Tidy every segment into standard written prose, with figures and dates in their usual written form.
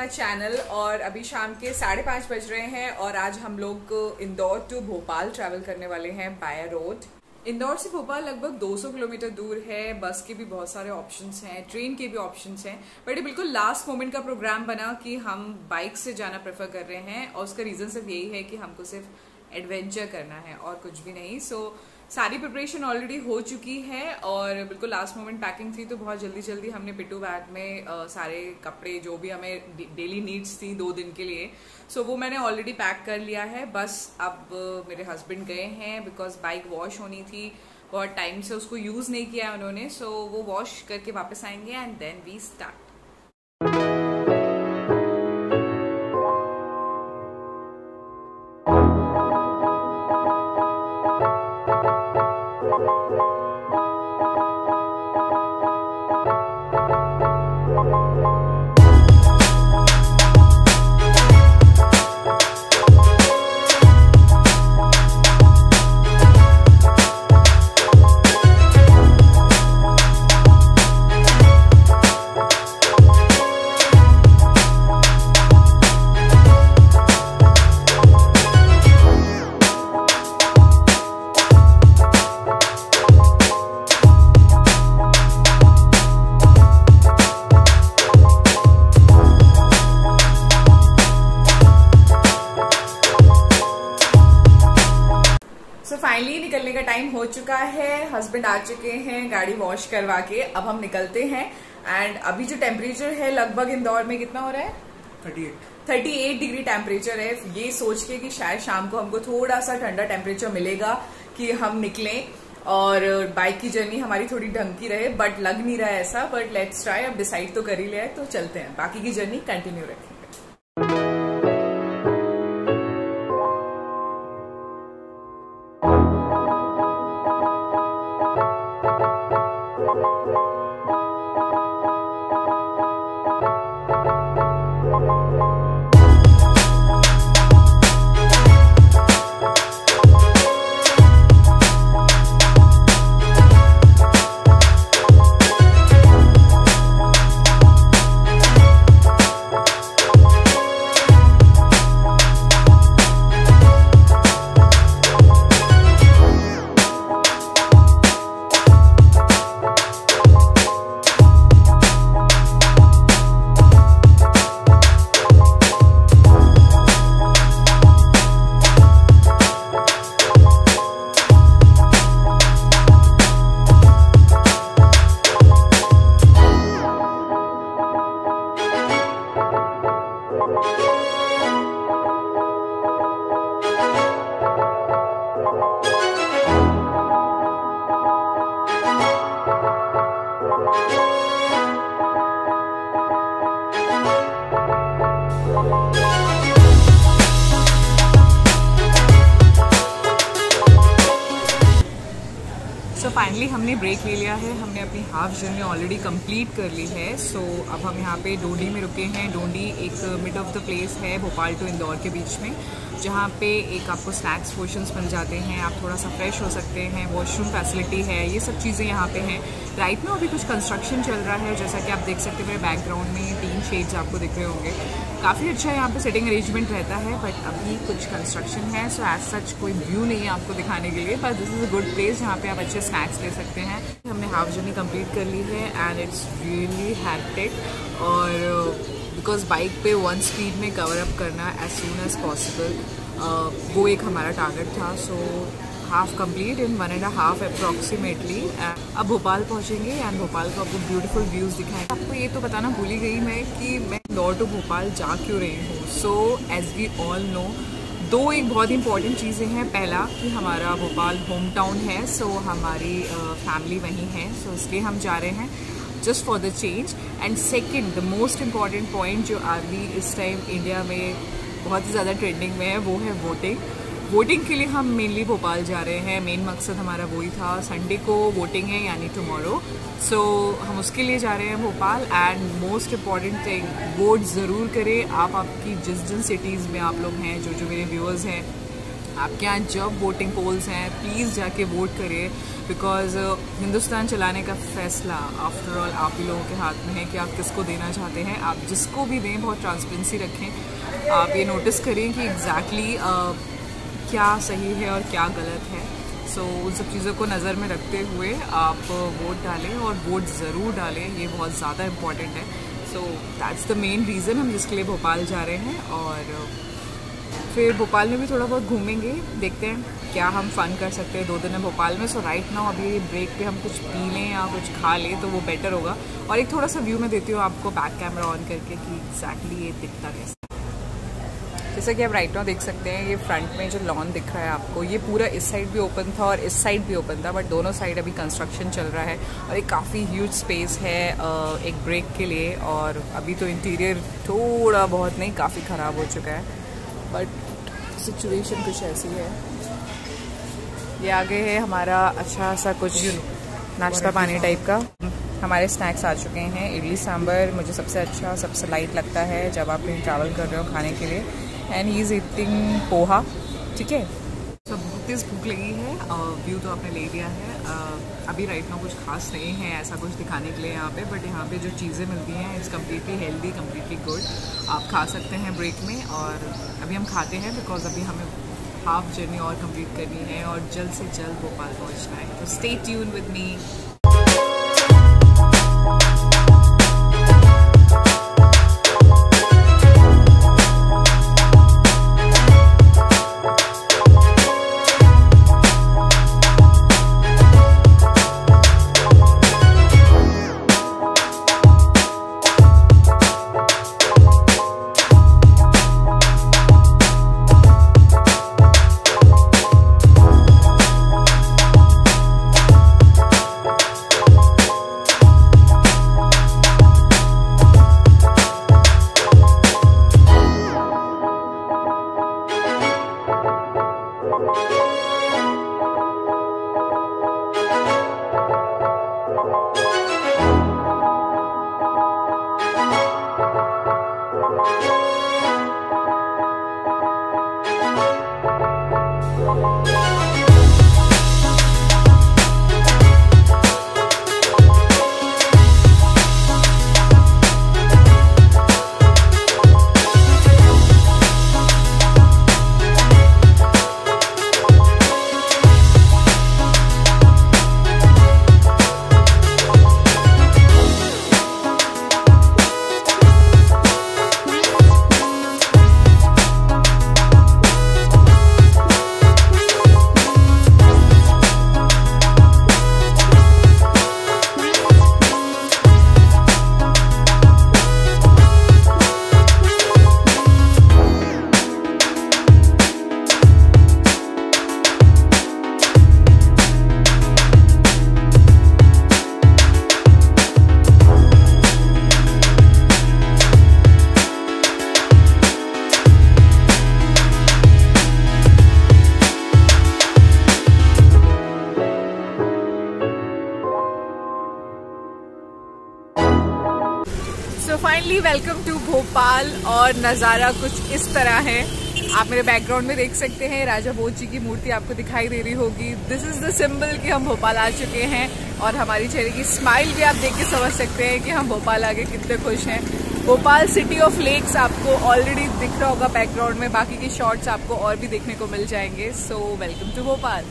My channel और अभी शाम के 5:30 बज रहे हैं और आज हम लोग इंदौर टू भोपाल ट्रैवल करने वाले हैं बाय रोड। इंदौर से भोपाल लगभग 200 किलोमीटर दूर है। बस के भी बहुत सारे ऑप्शंस हैं, ट्रेन के भी ऑप्शंस हैं, बट ये बिल्कुल लास्ट मोमेंट का प्रोग्राम बना कि हम बाइक से जाना प्रेफर कर रहे हैं और उसका रीज़न सिर्फ यही है कि हमको सिर्फ एडवेंचर करना है और कुछ भी नहीं। सो सारी प्रिपरेशन ऑलरेडी हो चुकी है और बिल्कुल लास्ट मोमेंट पैकिंग थी, तो बहुत जल्दी जल्दी हमने पिट्टू बैग में सारे कपड़े जो भी हमें डेली नीड्स थी 2 दिन के लिए, सो वो मैंने ऑलरेडी पैक कर लिया है। बस अब मेरे हस्बैंड गए हैं बिकॉज बाइक वॉश होनी थी, बहुत टाइम से उसको यूज़ नहीं किया है उन्होंने, सो वो वॉश करके वापस आएंगे एंड देन वी स्टार्ट। निकलने का टाइम हो चुका है, हस्बैंड आ चुके हैं गाड़ी वॉश करवा के, अब हम निकलते हैं। एंड अभी जो टेम्परेचर है लगभग इंदौर में कितना हो रहा है, 38 डिग्री टेम्परेचर है। ये सोच के कि शायद शाम को हमको थोड़ा सा ठंडा टेम्परेचर मिलेगा कि हम निकलें और बाइक की जर्नी हमारी थोड़ी ढंग की रहे, बट लग नहीं रहा है ऐसा, बट लेट्स ट्राई। अब डिसाइड तो कर ही लिया है, तो चलते हैं, बाकी की जर्नी कंटिन्यू रखें। फाइनली हमने ब्रेक ले लिया है, हमने अपनी हाफ जर्नी ऑलरेडी कंप्लीट कर ली है। सो अब हम यहाँ पे डोंडी में रुके हैं। डोंडी एक मिड ऑफ द प्लेस है भोपाल टू इंदौर के बीच में, जहाँ पे एक आपको स्नैक्स पोर्शंस मिल जाते हैं, आप थोड़ा सा फ्रेश हो सकते हैं, वॉशरूम फैसिलिटी है, ये सब चीज़ें यहाँ पे हैं। राइट में अभी कुछ कंस्ट्रक्शन चल रहा है, जैसा कि आप देख सकते हैं मेरे बैकग्राउंड में 3 शेड्स आपको दिख रहे होंगे। काफ़ी अच्छा यहाँ पे सिटिंग अरेंजमेंट रहता है, बट अभी कुछ कंस्ट्रक्शन है, सो एज सच कोई व्यू नहीं है आपको दिखाने के लिए, but this is a good place जहाँ पे आप अच्छे स्नैक्स ले सकते हैं। हमने हाफ जर्नी कंप्लीट कर ली है एंड इट्स रियली हैक्टिक, और बिकॉज बाइक पे 1 स्पीड में कवर अप करना एज सून एज पॉसिबल, वो एक हमारा टारगेट था। So half complete in 1.5 approximately. अब भोपाल पहुँचेंगे एंड भोपाल का आपको ब्यूटीफुल व्यूज़ दिखाएंगे। आपको ये तो बताना भूल ही गई मैं कि मैं इंदौर टू भोपाल जा क्यों रही हूँ। So as we all know, 2 एक बहुत इंपॉर्टेंट चीज़ें हैं। पहला कि हमारा भोपाल होम टाउन है, सो हमारी फैमिली वहीं है, सो इसलिए हम जा रहे हैं just for the change. And second the most important point जो अभी इस टाइम इंडिया में बहुत ही ज़्यादा ट्रेंडिंग में है, वो है वोटिंग। वोटिंग के लिए हम मेनली भोपाल जा रहे हैं, मेन मकसद हमारा वही था। संडे को वोटिंग है, यानी टुमारो, सो हम उसके लिए जा रहे हैं Bhopal. And most important thing, vote ज़रूर करें आप, आपकी जिस जिन सिटीज़ में आप लोग हैं, जो मेरे व्यूअर्स हैं, आपके यहाँ जब वोटिंग पोल्स हैं प्लीज़ जाके वोट करिए, बिकॉज हिंदुस्तान चलाने का फैसला आफ्टर ऑल आप ही लोगों के हाथ में है कि आप किसको देना चाहते हैं। आप जिसको भी दें बहुत ट्रांसपेरेंसी रखें। आप ये नोटिस करें कि एग्जैक्टली क्या सही है और क्या गलत है। सो उन सब चीज़ों को नज़र में रखते हुए आप वोट डालें, और वोट ज़रूर डालें, ये बहुत ज़्यादा इम्पॉर्टेंट है। So that's the main reason हम जिसके लिए भोपाल जा रहे हैं। और फिर भोपाल में भी थोड़ा बहुत घूमेंगे, देखते हैं क्या हम फ़न कर सकते हैं 2 दिन में भोपाल में। सो राइट नाउ अभी ब्रेक पे हम कुछ पी लें या कुछ खा लें तो वो बेटर होगा। और एक थोड़ा सा व्यू मैं देती हूँ आपको बैक कैमरा ऑन करके कि एग्जैक्टली ये दिखता कैसा। जैसा कि आप राइट नाउ देख सकते हैं, ये फ्रंट में जो लॉन दिख रहा है आपको, ये पूरा इस साइड भी ओपन था और इस साइड भी ओपन था, बट दोनों साइड अभी कंस्ट्रक्शन चल रहा है। और एक काफ़ी ह्यूज स्पेस है एक ब्रेक के लिए। और अभी तो इंटीरियर थोड़ा बहुत नहीं काफ़ी ख़राब हो चुका है, बट सिचुएशन कुछ ऐसी है। ये आगे है हमारा अच्छा सा कुछ नाश्ता पानी टाइप का। हमारे स्नैक्स आ चुके हैं। इडली सांभर मुझे सबसे अच्छा सबसे लाइट लगता है जब आप कहीं ट्रैवल कर रहे हो खाने के लिए। And he is eating poha. ठीक है, तो बहुत तेज़ भूख लगी है। व्यू तो आपने ले लिया है। अभी राइट नाउ कुछ खास नहीं है ऐसा कुछ दिखाने के लिए यहाँ पे, बट यहाँ पे जो चीज़ें मिलती हैं it's completely healthy, completely good. आप खा सकते हैं ब्रेक में। और अभी हम खाते हैं बिकॉज अभी हमें हाफ जर्नी और कम्प्लीट करनी है और जल्द से जल्द भोपाल पहुँचना है। तो stay tune with me. Welcome to Bhopal. और नज़ारा कुछ इस तरह है। आप मेरे बैकग्राउंड में देख सकते हैं राजा भोज जी की मूर्ति आपको दिखाई दे रही होगी। दिस इज़ द सिंबल कि हम भोपाल आ चुके हैं। और हमारी चेहरे की स्माइल भी आप देख के समझ सकते हैं कि हम भोपाल आके कितने खुश हैं। भोपाल सिटी ऑफ लेक्स आपको ऑलरेडी दिख रहा होगा बैकग्राउंड में, बाकी के शॉर्ट्स आपको और भी देखने को मिल जाएंगे। So welcome to Bhopal.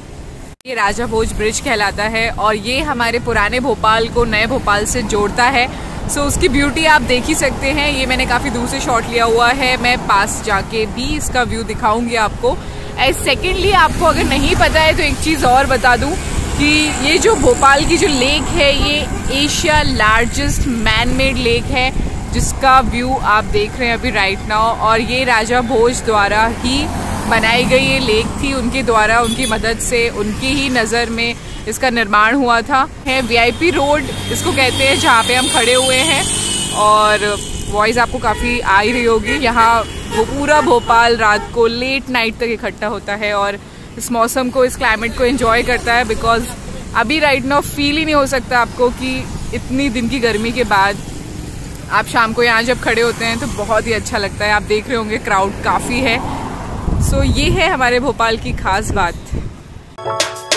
ये राजा भोज ब्रिज कहलाता है और ये हमारे पुराने भोपाल को नए भोपाल से जोड़ता है। सो उसकी ब्यूटी आप देख ही सकते हैं। ये मैंने काफ़ी दूर से शॉट लिया हुआ है, मैं पास जाके भी इसका व्यू दिखाऊंगी आपको। एंड सेकेंडली, आपको अगर नहीं पता है तो एक चीज़ और बता दूं कि ये जो भोपाल की जो लेक है ये Asia largest man made lake है, जिसका व्यू आप देख रहे हैं अभी राइट नाउ। और ये राजा भोज द्वारा ही बनाई गई ये लेक थी। उनके द्वारा, उनकी मदद से, उनकी ही नज़र में इसका निर्माण हुआ था। है VIP रोड इसको कहते हैं, जहाँ पे हम खड़े हुए हैं। और वॉइस आपको काफ़ी आ ही रही होगी। यहाँ वो पूरा भोपाल रात को लेट नाइट तक इकट्ठा होता है और इस मौसम को, इस क्लाइमेट को एंजॉय करता है। बिकॉज अभी राइट नाउ फील ही नहीं हो सकता आपको कि इतनी दिन की गर्मी के बाद आप शाम को यहाँ जब खड़े होते हैं तो बहुत ही अच्छा लगता है। आप देख रहे होंगे क्राउड काफ़ी है। सो ये है हमारे भोपाल की खास बात।